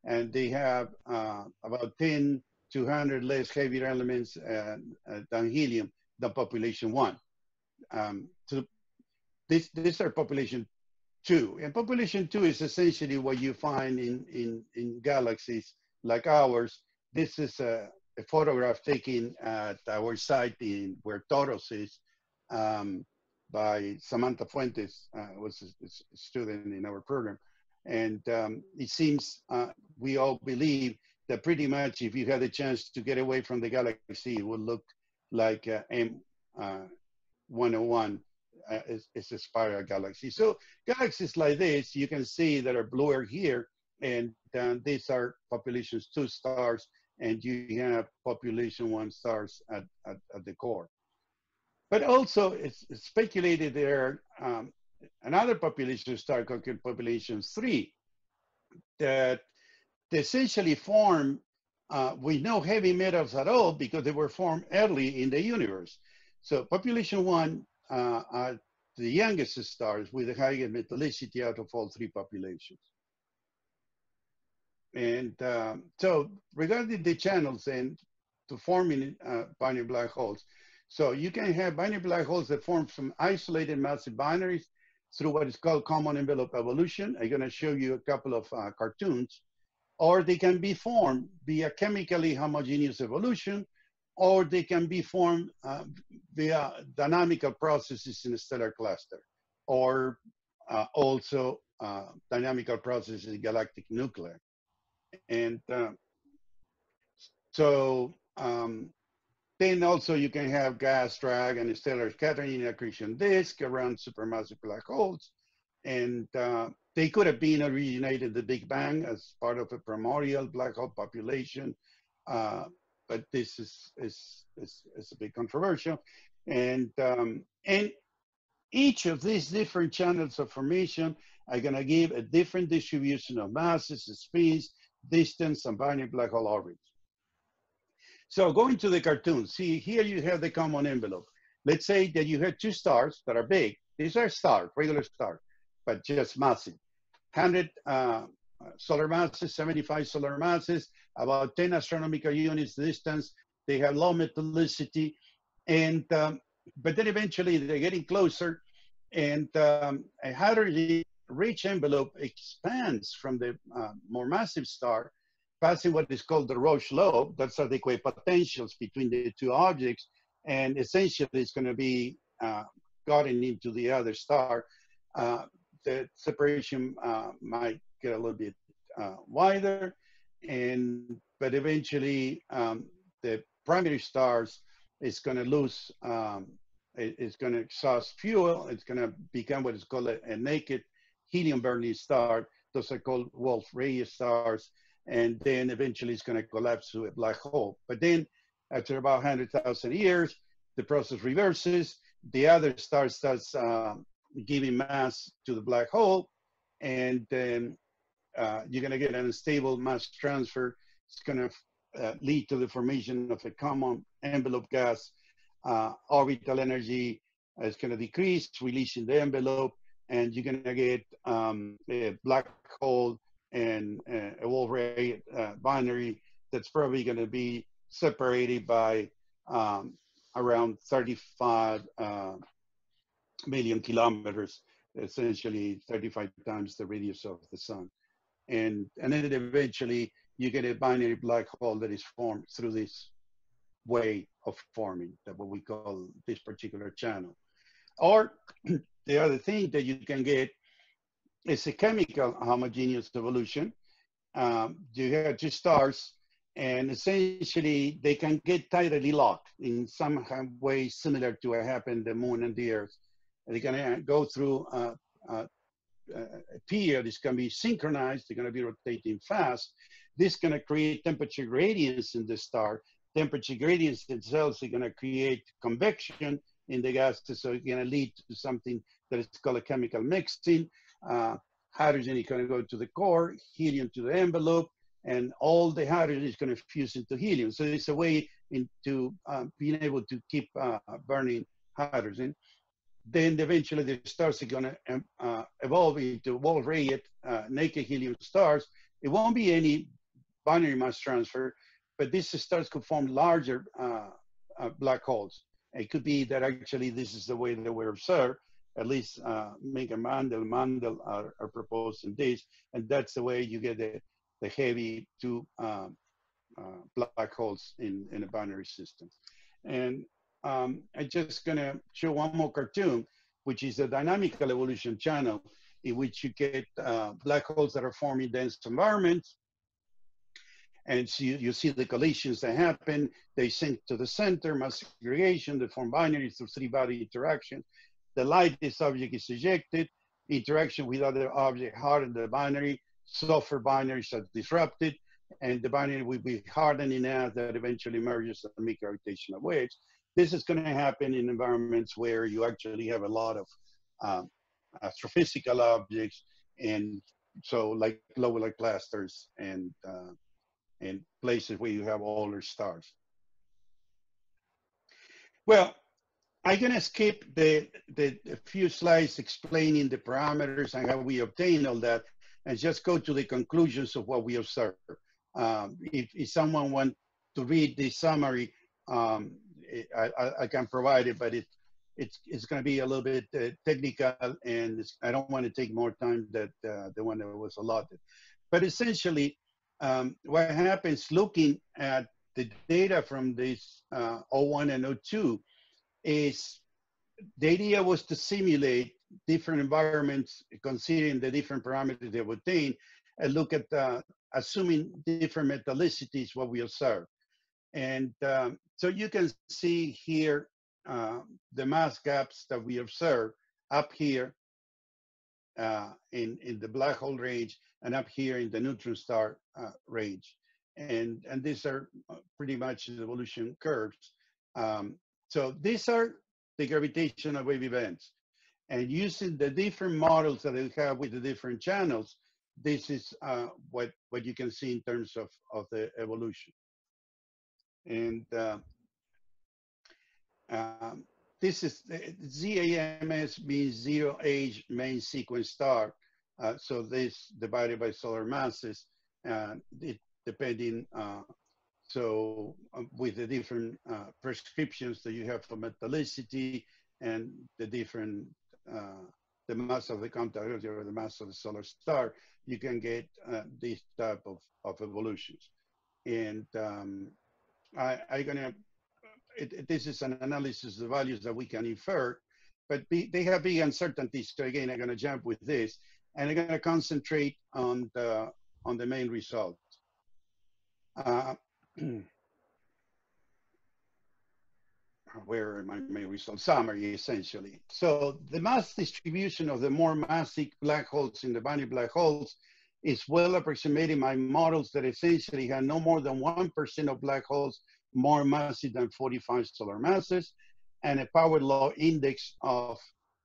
and they have uh, about ten to one hundred less heavier elements uh, uh, than helium than population one. Um, so this, these are population two, and population two is essentially what you find in, in, in galaxies like ours. This is a, a photograph taken at our site in where TOROS is, Um, by Samantha Fuentes, uh, was a, a student in our program. And um, it seems uh, we all believe that pretty much if you had a chance to get away from the galaxy, it would look like uh, M one oh one uh, is, is a spiral galaxy. So galaxies like this, you can see that are bluer here, and uh, these are populations two stars, and you have population one stars at, at, at the core. But also, it's speculated there um, another population star called population three that they essentially form uh, with no heavy metals at all because they were formed early in the universe. So population one uh, are the youngest stars with the highest metallicity out of all three populations. And um, so regarding the channels and to forming uh, binary black holes, so you can have binary black holes that form from isolated massive binaries through what is called common envelope evolution. I'm gonna show you a couple of uh, cartoons. Or they can be formed via chemically homogeneous evolution, or they can be formed uh, via dynamical processes in a stellar cluster, or uh, also uh, dynamical processes in galactic nuclei. And uh, so, um, then also you can have gas drag and stellar scattering accretion disk around supermassive black holes. And uh, they could have been originated the Big Bang as part of a primordial black hole population. Uh, but this is, is, is, is a bit controversial. And, um, and each of these different channels of formation are gonna give a different distribution of masses, speeds, distance, and binary black hole orbits. So going to the cartoon, see here you have the common envelope. Let's say that you have two stars that are big. These are stars, regular stars, but just massive. one hundred uh, solar masses, seventy-five solar masses, about ten astronomical units distance. They have low metallicity, and, um, but then eventually they're getting closer, and um, a hydrogen rich envelope expands from the uh, more massive star, passing what is called the Roche lobe. That's the equipotentials between the two objects, and essentially it's going to be uh, gotten into the other star. Uh, the separation uh, might get a little bit uh, wider, and but eventually um, the primary stars is going to lose, um, it, it's going to exhaust fuel. It's going to become what is called a, a naked helium-burning star. Those are called Wolf radius stars. And then eventually it's going to collapse to a black hole. But then after about one hundred thousand years, the process reverses. The other star starts um, giving mass to the black hole. And then uh, you're going to get an unstable mass transfer. It's going to uh, lead to the formation of a common envelope gas. Uh, orbital energy is going to decrease, releasing the envelope. And you're going to get um, a black hole and uh, a Wolf ray uh, binary that's probably going to be separated by um, around thirty-five uh, million kilometers, essentially thirty-five times the radius of the sun. And, and then eventually you get a binary black hole that is formed through this way of forming, that what we call this particular channel. Or the other thing that you can get It's a chemical homogeneous evolution. Um, you have two stars, and essentially they can get tidally locked in some way similar to what happened the moon and the earth. And they're going to go through a, a, a period. It's going to be synchronized. They're going to be rotating fast. This is going to create temperature gradients in the star. Temperature gradients themselves are going to create convection in the gases, so it's going to lead to something that is called a chemical mixing. Uh, hydrogen is going to go to the core, helium to the envelope, and all the hydrogen is going to fuse into helium. So it's a way into um, being able to keep uh, burning hydrogen. Then eventually the stars are going to um, uh, evolve into wall-rayet uh, naked helium stars. It won't be any binary mass transfer, but these stars could form larger uh, uh, black holes. It could be that actually this is the way they were observed. At least uh, Mega Mandel, Mandel are, are proposed in this, and that's the way you get the, the heavy two um, uh, black holes in, in a binary system. And um, I'm just gonna show one more cartoon, which is a dynamical evolution channel in which you get uh, black holes that are forming dense environments. And so you, you see the collisions that happen. They sink to the center, mass segregation, they form binaries through three-body interaction. The lightest object is ejected. Interaction with other objects harden the binary. Sulfur binaries are disrupted, and the binary will be hardened enough that eventually merges and make gravitational waves. This is going to happen in environments where you actually have a lot of um, astrophysical objects, and so like globular clusters and uh, and places where you have older stars. Well, I'm going to skip the, the, the few slides explaining the parameters and how we obtain all that, and just go to the conclusions of what we observed. Um, if, if someone wants to read the summary, um, it, I, I can provide it, but it, it's, it's going to be a little bit uh, technical, and it's, I don't want to take more time than uh, the one that was allotted. But essentially, um, what happens looking at the data from this uh, O one and O two, is the idea was to simulate different environments considering the different parameters they obtain, and look at uh, assuming different metallicities what we observe. And um, so you can see here uh, the mass gaps that we observe up here uh, in, in the black hole range, and up here in the neutron star uh, range. And, and these are pretty much the evolution curves. Um, So these are the gravitational wave events. And using the different models that we have with the different channels, this is uh, what, what you can see in terms of, of the evolution. And uh, um, this is, uh, Z A M S means zero age main sequence star. Uh, so this divided by solar masses, uh, it, depending, uh, So um, with the different uh, prescriptions that you have for metallicity and the different, uh, the mass of the cometology or the mass of the solar star, you can get uh, this type of, of evolutions. And um, I, I'm gonna, it, it, this is an analysis of the values that we can infer, but be, they have big uncertainties. So again, I'm gonna jump with this, and I'm gonna concentrate on the, on the main result. Uh, Where are my main results? Summary, essentially. So the mass distribution of the more massive black holes in the binary black holes is well approximated by models that essentially have no more than one percent of black holes more massive than forty-five solar masses, and a power law index of,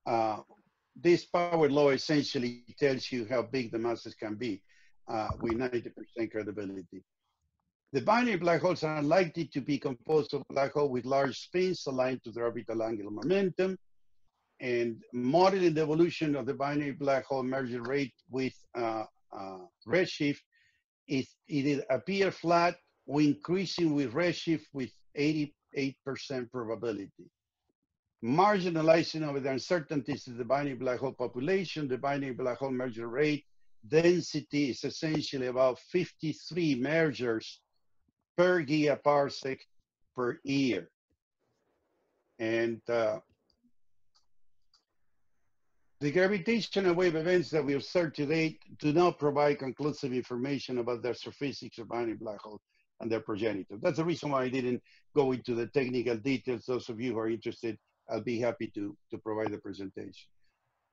uh, this power law essentially tells you how big the masses can be uh, with ninety percent credibility. The binary black holes are unlikely to be composed of black holes with large spins aligned to their orbital angular momentum. And modeling the evolution of the binary black hole merger rate with uh, uh, redshift, it, it appears flat or increasing with redshift with eighty-eight percent probability. Marginalizing over the uncertainties of the binary black hole population, the binary black hole merger rate density is essentially about fifty-three mergers per gigaparsec per year. And uh, The gravitational wave events that we observe today do not provide conclusive information about their surfaces surrounding black holes and their progenitors. That's the reason why I didn't go into the technical details. Those of you who are interested, I'll be happy to, to provide the presentation.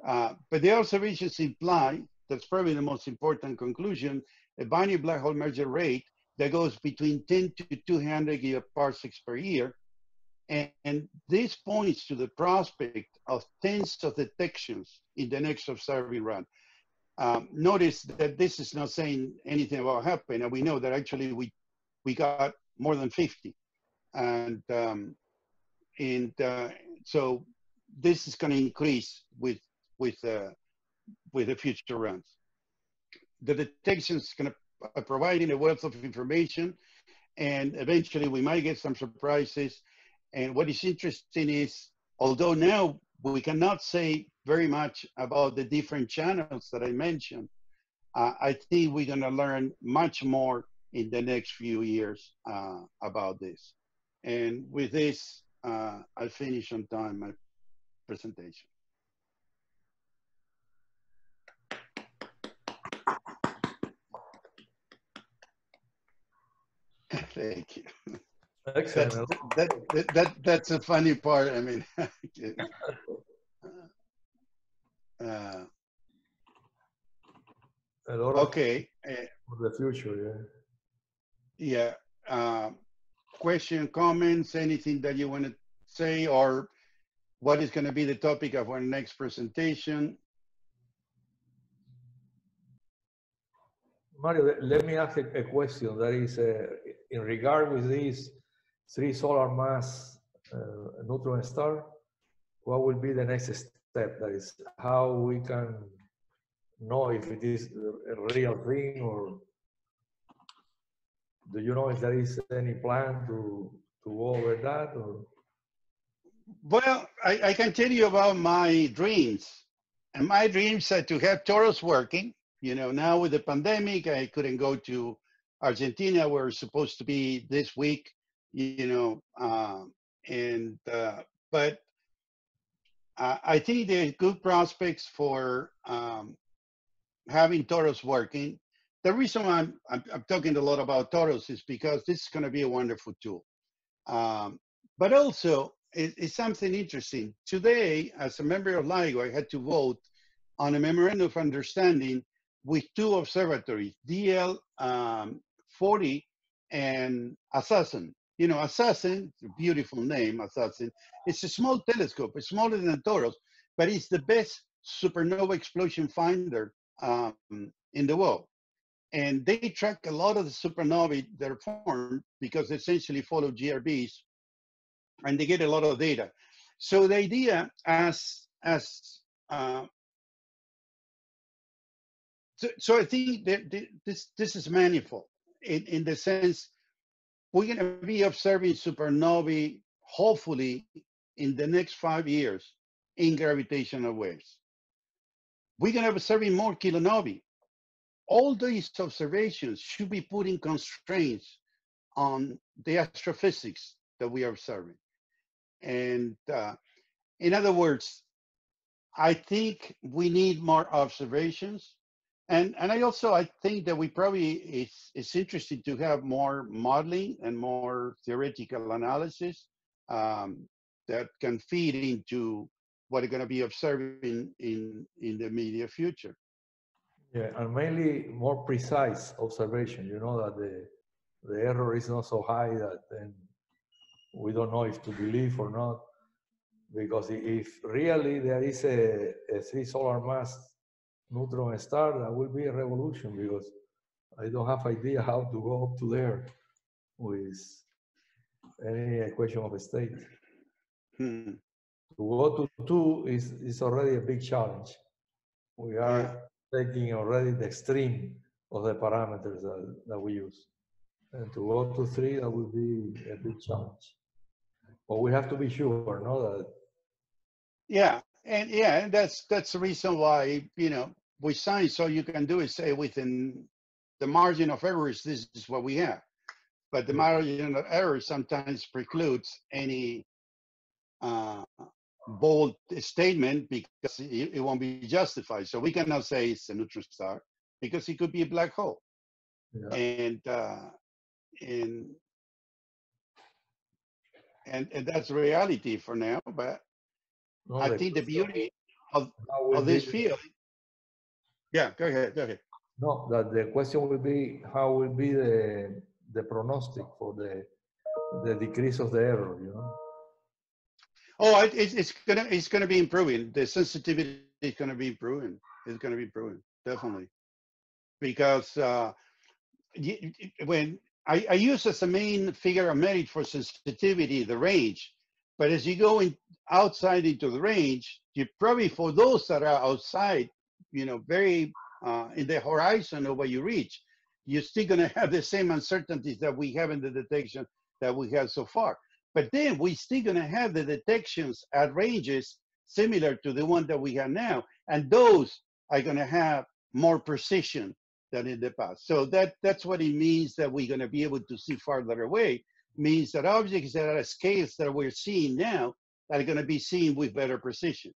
Uh, but the observations imply, that's probably the most important conclusion, a binary black hole merger rate that goes between ten to two hundred gigaparsecs per year. And, and this points to the prospect of tens of detections in the next observing run. Um, notice that this is not saying anything about what happened, and we know that actually we, we got more than fifty. And, um, and uh, so this is gonna increase with, with, uh, with the future runs. The detections gonna are providing a wealth of information, and eventually we might get some surprises. And what is interesting is, although now we cannot say very much about the different channels that I mentioned, uh, I think we're gonna learn much more in the next few years uh, about this. And with this, uh, I'll finish on time my presentation. Thank you. Excellent. That's, that, that, that, that's a funny part. I mean, uh, a lot of okay. For the future, yeah. Yeah. Uh, question, comments, anything that you want to say, or what is going to be the topic of our next presentation? Mario, let me ask a, a question that is uh, in regard with this three solar mass uh, neutron star. What will be the next step? That is how we can know if it is a real thing, or do you know if there is any plan to to go over that? Or? Well, I, I can tell you about my dreams, and my dreams are to have TOROS working. You know, now with the pandemic, I couldn't go to Argentina. We're supposed to be this week, you know, uh, and uh, but I, I think there's good prospects for um, having TOROS working. The reason why I'm, I'm, I'm talking a lot about TOROS is because this is going to be a wonderful tool. Um, but also, it, it's something interesting. Today, as a member of LIGO, I had to vote on a memorandum of understanding with two observatories, D L forty um, and ASAS S N. You know, ASAS S N, it's a beautiful name, ASAS S N. It's a small telescope, it's smaller than TOROS, but it's the best supernova explosion finder um, in the world. And they track a lot of the supernovae that are formed because they essentially follow G R Bs, and they get a lot of data. So the idea as, as uh, So, so I think that this, this is manifold in, in the sense we're going to be observing supernovae, hopefully in the next five years in gravitational waves. We're going to be observing more kilonovae. All these observations should be putting constraints on the astrophysics that we are observing. And uh, in other words, I think we need more observations. And, and I also, I think that we probably, it's, it's interesting to have more modeling and more theoretical analysis um, that can feed into what we're going to be observing in, in the immediate future. Yeah, and mainly more precise observation. You know that the, the error is not so high that then we don't know if to believe or not. Because if really there is a, a three solar mass neutron star, that will be a revolution, because I don't have idea how to go up to there with any equation of a state. Hmm. To go to two is, is already a big challenge. We are yeah. taking already the extreme of the parameters that, that we use. And to go to three, that will be a big challenge. But we have to be sure, no? That yeah, and yeah, and that's, that's the reason why, you know, with science, all you can do is say within the margin of errors, this is what we have. But the margin of error sometimes precludes any uh, bold statement because it, it won't be justified. So we cannot say it's a neutron star because it could be a black hole. Yeah. And, uh, and, and and that's reality for now. But no, I think the beauty of, of this field. Yeah, go ahead, go ahead. No, that the question will be how will be the the prognostic for the the decrease of the error, you know. Oh, it, it's it's gonna it's gonna be improving. The sensitivity is gonna be improving. It's gonna be improving definitely, because uh, when I, I use as a main figure of merit for sensitivity the range, but as you go in, outside into the range, you probably for those that are outside, you know, very uh, in the horizon of what you reach, you're still going to have the same uncertainties that we have in the detection that we have so far. But then we're still going to have the detections at ranges similar to the one that we have now, and those are going to have more precision than in the past. So that, that's what it means that we're going to be able to see farther away, means that objects that are at scales that we're seeing now are going to be seen with better precision.